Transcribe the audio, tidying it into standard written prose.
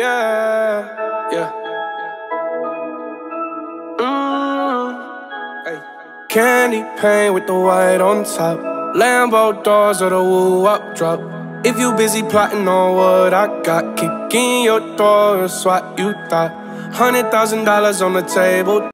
Yeah, yeah. Candy paint with the white on top. Lambo doors or the woo-wop drop. If you busy plotting on what I got, kicking your door, it's what you thought. $100,000 on the table.